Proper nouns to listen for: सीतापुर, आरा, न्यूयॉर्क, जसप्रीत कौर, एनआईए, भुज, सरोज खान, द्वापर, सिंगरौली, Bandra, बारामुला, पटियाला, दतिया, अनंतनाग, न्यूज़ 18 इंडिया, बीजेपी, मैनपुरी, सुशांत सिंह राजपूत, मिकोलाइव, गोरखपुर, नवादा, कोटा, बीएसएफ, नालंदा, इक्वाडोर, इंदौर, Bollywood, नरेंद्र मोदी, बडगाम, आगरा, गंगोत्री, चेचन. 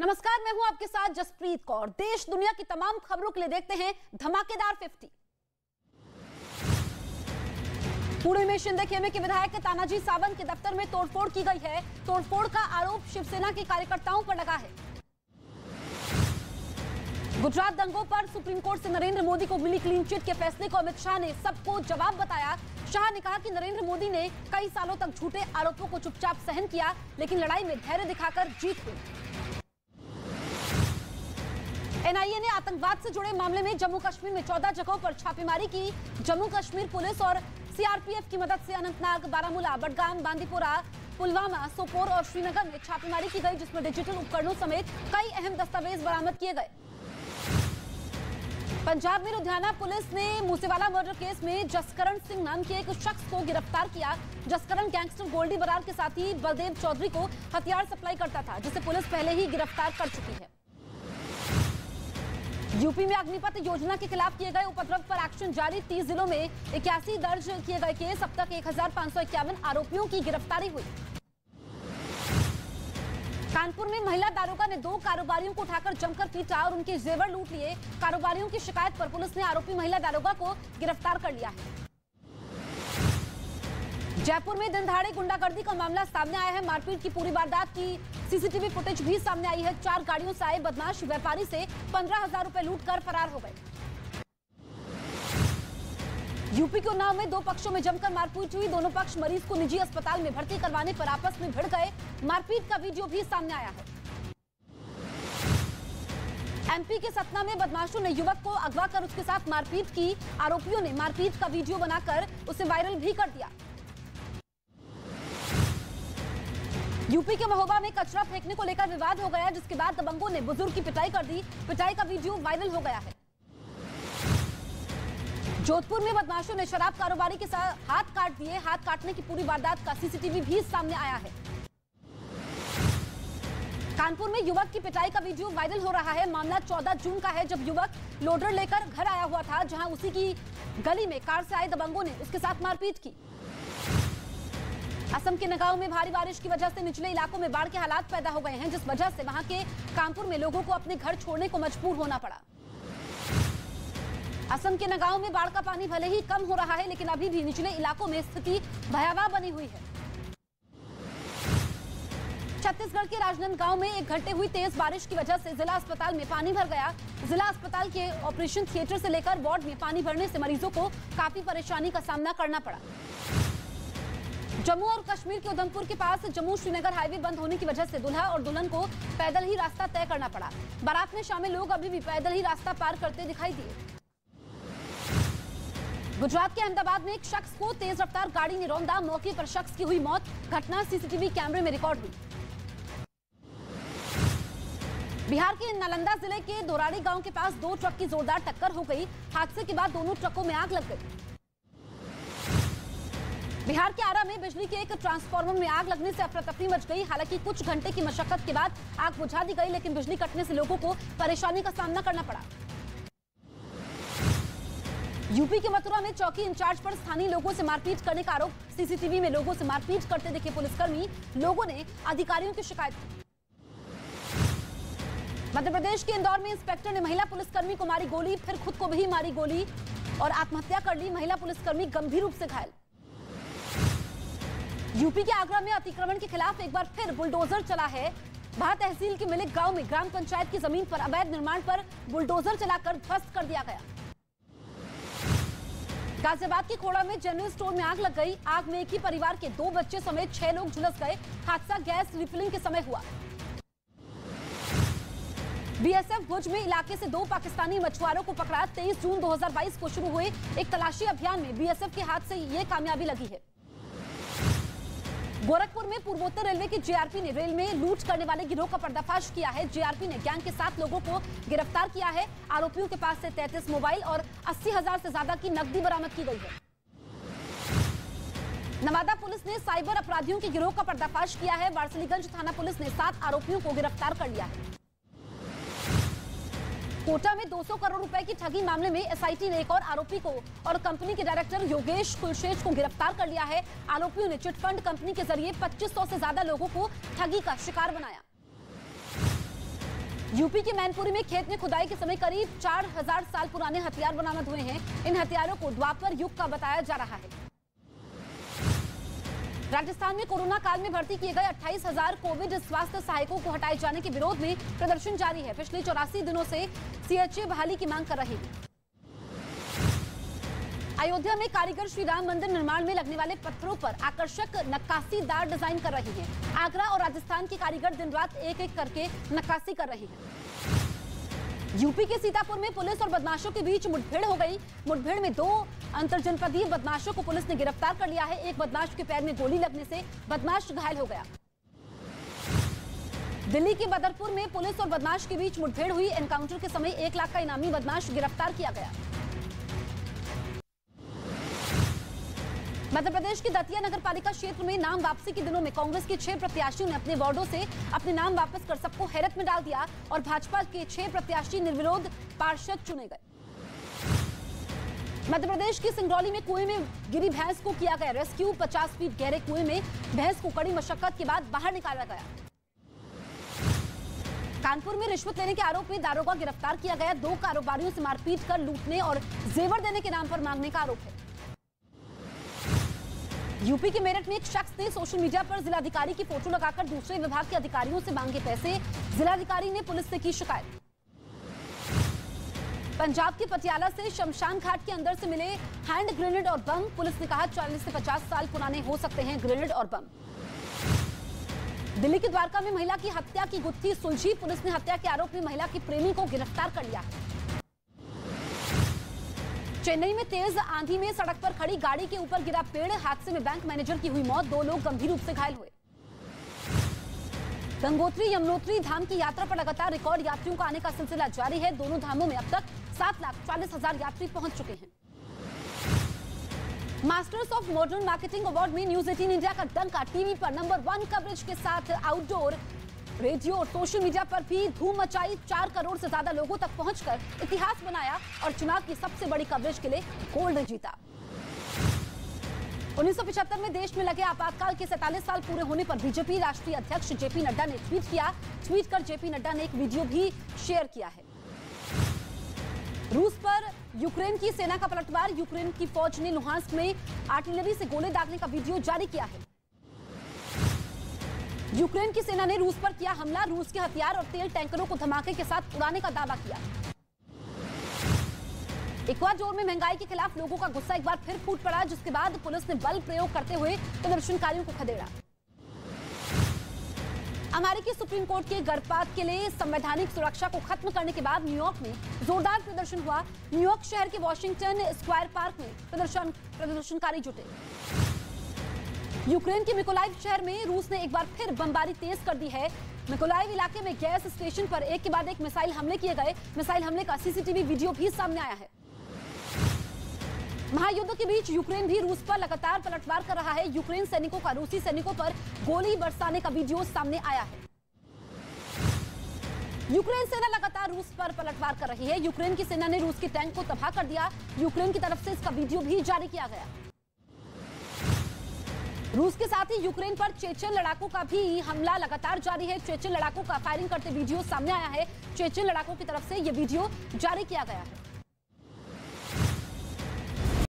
नमस्कार, मैं हूं आपके साथ जसप्रीत कौर। देश दुनिया की तमाम खबरों के लिए देखते हैं धमाकेदार 50। पुणे में शिंदे खेमे के विधायक तानाजी सावन के दफ्तर में तोड़फोड़ की गई है। तोड़फोड़ का आरोप शिवसेना के कार्यकर्ताओं पर लगा है। गुजरात दंगों पर सुप्रीम कोर्ट से नरेंद्र मोदी को मिली क्लीन चिट के फैसले को अमित शाह ने सबको जवाब बताया। शाह ने कहा कि नरेंद्र मोदी ने कई सालों तक झूठे आरोपों को चुपचाप सहन किया, लेकिन लड़ाई में धैर्य दिखाकर जीत हुई। एनआईए ने आतंकवाद से जुड़े मामले में जम्मू कश्मीर में 14 जगहों पर छापेमारी की। जम्मू कश्मीर पुलिस और सीआरपीएफ की मदद से अनंतनाग, बारामुला, बडगाम, बांदीपुरा, पुलवामा, सोपोर और श्रीनगर में छापेमारी की गई, जिसमें डिजिटल उपकरणों समेत कई अहम दस्तावेज बरामद किए गए। पंजाब में लुधियाना पुलिस ने मूसेवाला मर्डर केस में जस्करण सिंह नाम के एक शख्स को गिरफ्तार किया। जस्करण गैंगस्टर गोल्डी बराड़ के साथी बलदेव चौधरी को हथियार सप्लाई करता था, जिसे पुलिस पहले ही गिरफ्तार कर चुकी है। यूपी में अग्निपथ योजना के खिलाफ किए गए उपद्रव पर एक्शन जारी। 30 जिलों में 81 दर्ज किए गए केस। अब तक 1551 आरोपियों की गिरफ्तारी हुई। कानपुर में महिला दारोगा ने 2 कारोबारियों को उठाकर जमकर पीटा और उनके जेवर लूट लिए। कारोबारियों की शिकायत पर पुलिस ने आरोपी महिला दारोगा को गिरफ्तार कर लिया है। जयपुर में दिनदहाड़े गुंडागर्दी का मामला सामने आया है। मारपीट की पूरी वारदात की सीसीटीवी फुटेज भी सामने आई है। 4 गाड़ियों से आए बदमाश व्यापारी से 15,000 रुपए लूट कर फरार हो गए। यूपी के उन्नाव में 2 पक्षों में जमकर मारपीट हुई। दोनों पक्ष मरीज को निजी अस्पताल में भर्ती करवाने पर आपस में भिड़ गए। मारपीट का वीडियो भी सामने आया है। एमपी के सतना में बदमाशों ने युवक को अगवा कर उसके साथ मारपीट की। आरोपियों ने मारपीट का वीडियो बनाकर उसे वायरल भी कर दिया। यूपी के महोबा में कचरा फेंकने को लेकर विवाद हो गया, जिसके बाद दबंगों ने बुजुर्ग की पिटाई कर दी। पिटाई का वीडियो वायरल हो गया है। जोधपुर में बदमाशों ने शराब कारोबारी के साथ हाथ काट दिए। हाथ काटने की पूरी वारदात का सीसीटीवी भी सामने आया है। कानपुर में युवक की पिटाई का वीडियो वायरल हो रहा है। मामला 14 जून का है, जब युवक लोडर लेकर घर आया हुआ था, जहां उसी की गली में कार से आए दबंगों ने उसके साथ मारपीट की। असम के नगांव में भारी बारिश की वजह से निचले इलाकों में बाढ़ के हालात पैदा हो गए हैं, जिस वजह से वहां के कामपुर में लोगों को अपने घर छोड़ने को मजबूर होना पड़ा। असम के नगांव में बाढ़ का पानी भले ही कम हो रहा है, लेकिन अभी भी निचले इलाकों में स्थिति भयावह बनी हुई है। छत्तीसगढ़ के राजनंदगांव में 1 घंटे हुई तेज बारिश की वजह से जिला अस्पताल में पानी भर गया। जिला अस्पताल के ऑपरेशन थिएटर से लेकर वार्ड में पानी भरने से मरीजों को काफी परेशानी का सामना करना पड़ा। जम्मू और कश्मीर के उधमपुर के पास जम्मू श्रीनगर हाईवे बंद होने की वजह से दूल्हा और दुल्हन को पैदल ही रास्ता तय करना पड़ा। बारात में शामिल लोग अभी भी पैदल ही रास्ता पार करते दिखाई दिए। गुजरात के अहमदाबाद में एक शख्स को तेज रफ्तार गाड़ी ने रौंदा। मौके पर शख्स की हुई मौत। घटना सीसीटीवी कैमरे में रिकॉर्ड हुई। बिहार के नालंदा जिले के दोराड़ी गाँव के पास 2 ट्रक की जोरदार टक्कर हो गई। हादसे के बाद दोनों ट्रकों में आग लग गई। बिहार के आरा में बिजली के एक ट्रांसफार्मर में आग लगने से अफरा तफरी मच गई। हालांकि कुछ घंटे की मशक्कत के बाद आग बुझा दी गई, लेकिन बिजली कटने से लोगों को परेशानी का सामना करना पड़ा। यूपी के मथुरा में चौकी इंचार्ज पर स्थानीय लोगों से मारपीट करने का आरोप। सीसीटीवी में लोगों से मारपीट करते दिखे पुलिसकर्मी। लोगों ने अधिकारियों की शिकायत की। मध्य प्रदेश के इंदौर में इंस्पेक्टर ने महिला पुलिसकर्मी को मारी गोली, फिर खुद को भी मारी गोली और आत्महत्या कर ली। महिला पुलिसकर्मी गंभीर रूप से घायल। यूपी के आगरा में अतिक्रमण के खिलाफ एक बार फिर बुलडोजर चला है। भाह तहसील के मिलिक गांव में ग्राम पंचायत की जमीन पर अवैध निर्माण पर बुलडोजर चलाकर ध्वस्त कर दिया गया। गाजियाबाद के खोड़ा में जनरल स्टोर में आग लग गई। आग में एक ही परिवार के 2 बच्चे समेत 6 लोग झुलस गए। हादसा गैस रिफिलिंग के समय हुआ। बीएसएफ भुज में इलाके से 2 पाकिस्तानी मछुआरों को पकड़ा। 23 जून 2022 को शुरू हुए एक तलाशी अभियान में बीएसएफ के हाथ से ये कामयाबी लगी है। गोरखपुर में पूर्वोत्तर रेलवे के जीआरपी ने रेल में लूट करने वाले गिरोह का पर्दाफाश किया है। जीआरपी ने गैंग के 7 लोगों को गिरफ्तार किया है। आरोपियों के पास से 33 मोबाइल और 80,000 से ज्यादा की नकदी बरामद की गई है। नवादा पुलिस ने साइबर अपराधियों के गिरोह का पर्दाफाश किया है। वारसलीगंज थाना पुलिस ने 7 आरोपियों को गिरफ्तार कर लिया है। कोटा में 200 करोड़ रुपए की ठगी मामले में एसआईटी ने एक और आरोपी को और कंपनी के डायरेक्टर योगेश कुलशेष को गिरफ्तार कर लिया है। आरोपियों ने चिटफंड कंपनी के जरिए 2500 से ज्यादा लोगों को ठगी का शिकार बनाया। यूपी के मैनपुरी में खेत में खुदाई के समय करीब 4000 साल पुराने हथियार बरामद हुए हैं। इन हथियारों को द्वापर युग का बताया जा रहा है। राजस्थान में कोरोना काल में भर्ती किए गए 28,000 कोविड स्वास्थ्य सहायकों को हटाए जाने के विरोध में प्रदर्शन जारी है। पिछले 84 दिनों से सीएचए बहाली की मांग कर रही है। अयोध्या में कारीगर श्री राम मंदिर निर्माण में लगने वाले पत्थरों पर आकर्षक नक्काशीदार डिजाइन कर रही है। आगरा और राजस्थान के कारीगर दिन रात एक एक करके नक्काशी कर रही है। यूपी के सीतापुर में पुलिस और बदमाशों के बीच मुठभेड़ हो गई। मुठभेड़ में 2 अंतर्जनपदीय बदमाशों को पुलिस ने गिरफ्तार कर लिया है। एक बदमाश के पैर में गोली लगने से बदमाश घायल हो गया। दिल्ली के बदरपुर में पुलिस और बदमाश के बीच मुठभेड़ हुई। एनकाउंटर के समय 1 लाख का इनामी बदमाश गिरफ्तार किया गया। मध्य प्रदेश के दतिया नगरपालिका क्षेत्र में नाम वापसी के दिनों में कांग्रेस के 6 प्रत्याशियों ने अपने वार्डों से अपने नाम वापस कर सबको हैरत में डाल दिया और भाजपा के 6 प्रत्याशी निर्विरोध पार्षद चुने गए। मध्य प्रदेश के सिंगरौली में कुएं में गिरी भैंस को किया गया रेस्क्यू। 50 फीट गहरे कुएं में भैंस को कड़ी मशक्कत के बाद बाहर निकाला गया। कानपुर में रिश्वत लेने के आरोप में दारोगा गिरफ्तार किया गया। 2 कारोबारियों से मारपीट कर लूटने और जेवर देने के नाम पर मांगने का आरोप है। यूपी के मेरठ में एक शख्स ने सोशल मीडिया पर जिलाधिकारी की फोटो लगाकर दूसरे विभाग के अधिकारियों से मांगे पैसे। जिलाधिकारी ने पुलिस से की शिकायत। पंजाब के पटियाला से शमशान घाट के अंदर से मिले हैंड ग्रेनेड और बम। पुलिस ने कहा 40 से 50 साल पुराने हो सकते हैं ग्रेनेड और बम। दिल्ली के द्वारका में महिला की हत्या की गुत्थी सुलझी। पुलिस ने हत्या के आरोप में महिला के प्रेमी को गिरफ्तार कर लिया। चेन्नई में तेज आंधी में सड़क पर खड़ी गाड़ी के ऊपर गिरा पेड़। हादसे में बैंक मैनेजर की हुई मौत। 2 लोग गंभीर रूप से घायल हुए। गंगोत्री यमुनोत्री धाम की यात्रा पर लगातार रिकॉर्ड यात्रियों का आने का सिलसिला जारी है। दोनों धामों में अब तक 7,40,000 यात्री पहुंच चुके हैं। Masters of modern marketing award में न्यूज़ 18 इंडिया का डंका। टीवी पर नंबर 1 कवरेज के साथ आउटडोर रेडियो और सोशल मीडिया पर भी धूम मचाई। 4 करोड़ से ज्यादा लोगों तक पहुंचकर इतिहास बनाया और चुनाव की सबसे बड़ी कवरेज के लिए गोल्ड जीता। 1975 में देश में लगे आपातकाल के 47 साल पूरे होने पर बीजेपी राष्ट्रीय अध्यक्ष जेपी नड्डा ने ट्वीट किया। ट्वीट कर जेपी नड्डा ने एक वीडियो भी शेयर किया है। रूस पर यूक्रेन की सेना का पलटवार। यूक्रेन की फौज ने लुहांस्क में आर्टिलरी से गोले दागने का वीडियो जारी किया है। यूक्रेन की सेना ने रूस पर किया हमला। रूस के हथियार और तेल टैंकरों को धमाके के साथ उड़ाने का दावा किया। इक्वाडोर में महंगाई के खिलाफ लोगों का गुस्सा एक बार फिर फूट पड़ा, जिसके बाद पुलिस ने बल प्रयोग करते हुए प्रदर्शनकारियों को खदेड़ा। अमेरिकी सुप्रीम कोर्ट के गर्भपात के लिए संवैधानिक सुरक्षा को खत्म करने के बाद न्यूयॉर्क में जोरदार प्रदर्शन हुआ। न्यूयॉर्क शहर के वॉशिंगटन स्क्वायर पार्क में प्रदर्शनकारी जुटे। यूक्रेन के मिकोलाइव शहर में रूस ने एक बार फिर बमबारी तेज कर दी है। मिकोलाइव इलाके में गैस स्टेशन पर एक के बाद एक मिसाइल हमले किए गए। मिसाइल हमले का सीसीटीवी वीडियो भी सामने आया है। महायुद्ध के बीच यूक्रेन भी रूस पर लगातार पलटवार कर रहा है। यूक्रेन सैनिकों का रूसी सैनिकों पर गोली बरसाने का वीडियो सामने आया है। यूक्रेन सेना लगातार रूस पर पलटवार कर रही है। यूक्रेन की सेना ने रूस के टैंक को तबाह कर दिया। यूक्रेन की तरफ से इसका वीडियो भी जारी किया गया। रूस के साथ ही यूक्रेन पर चेचन लड़ाकों का भी हमला लगातार जारी है। चेचन लड़ाकों का फायरिंग करते वीडियो सामने आया है। चेचन लड़ाकों की तरफ से ये वीडियो जारी किया गया है।